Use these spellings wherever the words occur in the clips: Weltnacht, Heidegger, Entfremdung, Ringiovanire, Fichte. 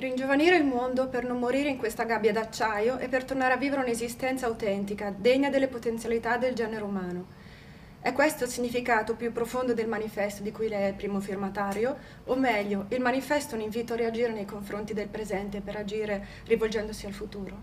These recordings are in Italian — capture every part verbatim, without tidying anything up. Ringiovanire il mondo per non morire in questa gabbia d'acciaio e per tornare a vivere un'esistenza autentica, degna delle potenzialità del genere umano. È questo il significato più profondo del manifesto di cui lei è il primo firmatario, o meglio, il manifesto è un invito a reagire nei confronti del presente per agire rivolgendosi al futuro.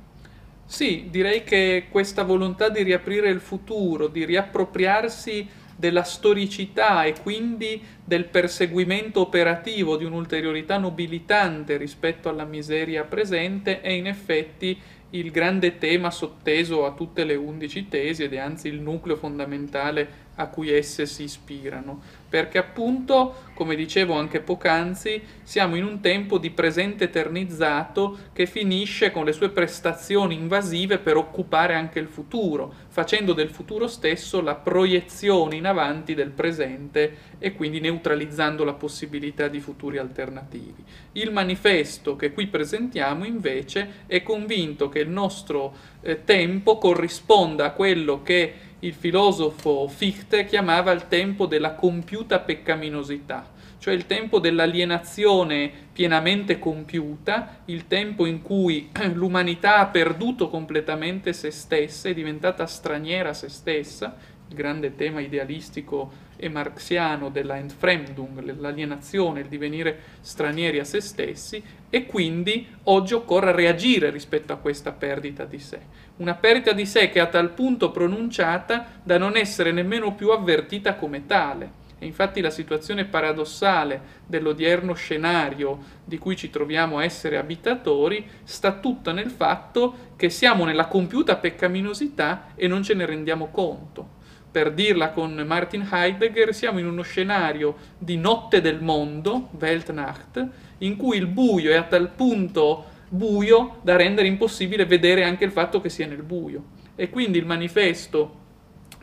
Sì, direi che questa volontà di riaprire il futuro, di riappropriarsi della storicità e quindi del perseguimento operativo di un'ulteriorità nobilitante rispetto alla miseria presente è in effetti il grande tema sotteso a tutte le undici tesi ed è anzi il nucleo fondamentale a cui esse si ispirano, perché appunto, come dicevo anche poc'anzi, siamo in un tempo di presente eternizzato che finisce con le sue prestazioni invasive per occupare anche il futuro, facendo del futuro stesso la proiezione in avanti del presente e quindi neutralizzando la possibilità di futuri alternativi. Il manifesto che qui presentiamo invece è convinto che il nostro eh, tempo corrisponda a quello che il filosofo Fichte chiamava il tempo della compiuta peccaminosità, cioè il tempo dell'alienazione pienamente compiuta, il tempo in cui l'umanità ha perduto completamente se stessa, è diventata straniera a se stessa, il grande tema idealistico e marxiano della Entfremdung, l'alienazione, il divenire stranieri a se stessi, e quindi oggi occorre reagire rispetto a questa perdita di sé. Una perdita di sé che è a tal punto pronunciata da non essere nemmeno più avvertita come tale. E infatti la situazione paradossale dell'odierno scenario di cui ci troviamo a essere abitatori sta tutta nel fatto che siamo nella compiuta peccaminosità e non ce ne rendiamo conto. Per dirla con Martin Heidegger, siamo in uno scenario di notte del mondo, Weltnacht, in cui il buio è a tal punto buio da rendere impossibile vedere anche il fatto che sia nel buio. E quindi il manifesto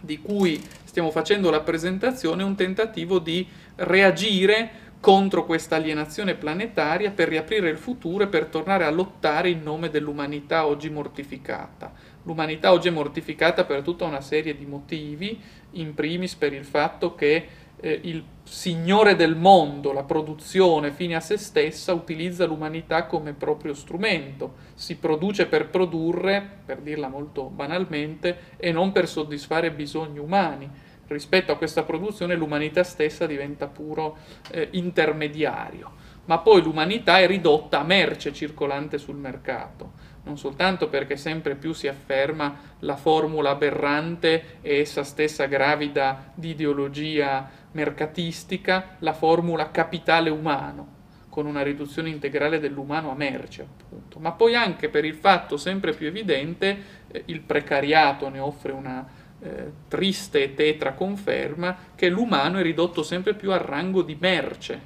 di cui stiamo facendo la presentazione è un tentativo di reagire contro questa alienazione planetaria per riaprire il futuro e per tornare a lottare in nome dell'umanità oggi mortificata. L'umanità oggi è mortificata per tutta una serie di motivi, in primis per il fatto che eh, il signore del mondo, la produzione fine a se stessa, utilizza l'umanità come proprio strumento, si produce per produrre, per dirla molto banalmente, e non per soddisfare bisogni umani. Rispetto a questa produzione l'umanità stessa diventa puro eh, intermediario, ma poi l'umanità è ridotta a merce circolante sul mercato, non soltanto perché sempre più si afferma la formula aberrante e essa stessa gravida di ideologia mercatistica, la formula capitale umano, con una riduzione integrale dell'umano a merce, appunto, ma poi anche per il fatto sempre più evidente, eh, il precariato ne offre una Eh, triste e tetra conferma, che l'umano è ridotto sempre più al rango di merce,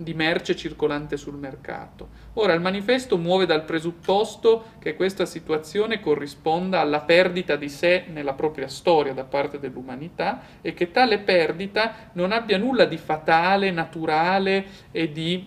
di merce circolante sul mercato. Ora il manifesto muove dal presupposto che questa situazione corrisponda alla perdita di sé nella propria storia da parte dell'umanità e che tale perdita non abbia nulla di fatale, naturale e di,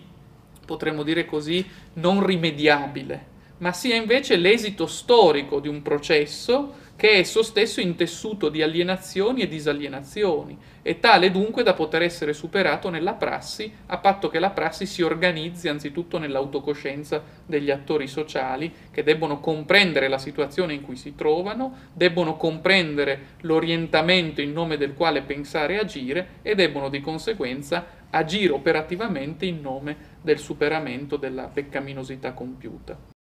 potremmo dire così, non rimediabile, ma sia invece l'esito storico di un processo che è esso stesso intessuto di alienazioni e disalienazioni, e tale dunque da poter essere superato nella prassi, a patto che la prassi si organizzi anzitutto nell'autocoscienza degli attori sociali, che debbono comprendere la situazione in cui si trovano, debbono comprendere l'orientamento in nome del quale pensare e agire, e debbono di conseguenza agire operativamente in nome del superamento della peccaminosità compiuta.